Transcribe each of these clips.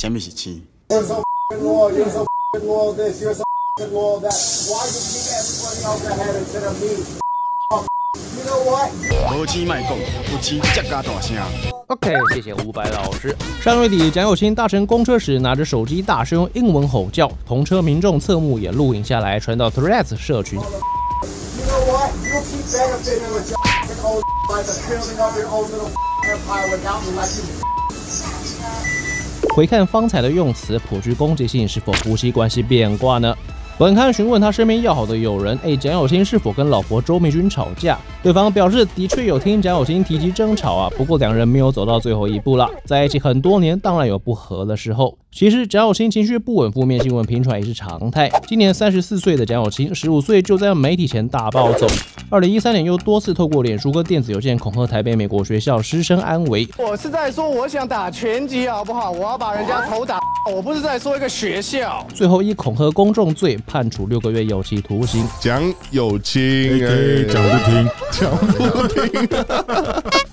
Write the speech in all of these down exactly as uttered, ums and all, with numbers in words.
啥物事痴？ 无痴卖讲，有痴才加大声。OK， 谢谢伍佰老师。上月底，蒋友清搭乘公车时拿着手机大声用英文吼叫，同车民众侧目也录影下来，传到 Threads 社群。回看方才的用词，颇具攻击性，是否夫妻关系变卦呢？ 本刊询问他身边要好的友人，哎，蒋友清是否跟老婆周明君吵架？对方表示的确有听蒋友清提及争吵啊，不过两人没有走到最后一步啦，在一起很多年，当然有不和的时候。其实蒋友清情绪不稳，负面新闻频传也是常态。今年三十四岁的蒋友清，十五岁就在媒体前大暴走。二零一三年又多次透过脸书跟电子邮件恐吓台北美国学校师生安危。我是在说我想打拳击好不好？我要把人家头打，我不是在说一个学校。最后以恐吓公众罪 判处六个月有期徒刑。蒋友清，讲不听，讲不听。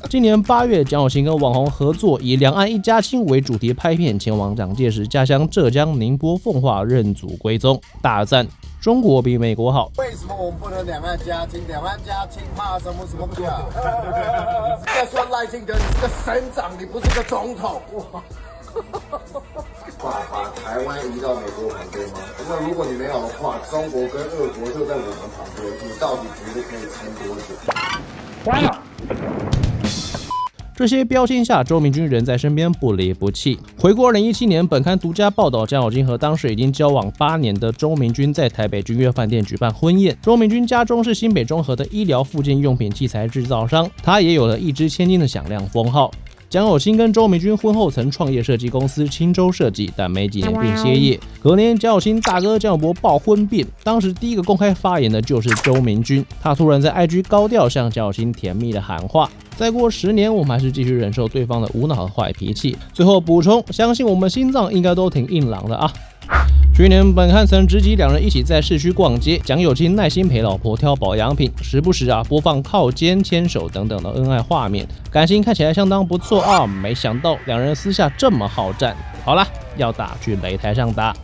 今年八月，蒋友清跟网红合作，以“两岸一家亲”为主题拍片，前往蒋介石家乡浙江宁波奉化认祖归宗，大赞中国比美国好。为什么我们不能两岸家亲？两岸家亲怕什么什么不好？再说赖清德，你是个省长，你不是个总统。 把台湾移到美国旁边吗？那如果你没有的话，中国跟俄国就在我们旁边，你到底觉得可以撑多久？完了。这些标签下，周明君人在身边不离不弃。回顾二零一七年，本刊独家报道蒋友清和当时已经交往八年的周明君在台北君悦饭店举办婚宴。周明君家中是新北中和的医疗附件用品器材制造商，他也有了一掷千金的响亮封号。 蒋友清跟周明君婚后曾创业设计公司青州设计，但没几年便歇业。隔年，蒋友清大哥蒋友柏爆婚变，当时第一个公开发言的就是周明君，他突然在 I G 高调向蒋友清甜蜜的喊话。再过十年，我们还是继续忍受对方的无脑和坏脾气。最后补充，相信我们心脏应该都挺硬朗的啊。 去年本刊曾直击两人一起在市区逛街，蒋友清耐心陪老婆挑保养品，时不时啊播放靠肩、牵手等等的恩爱画面，感情看起来相当不错啊。没想到两人私下这么好战。好啦，要打去擂台上打。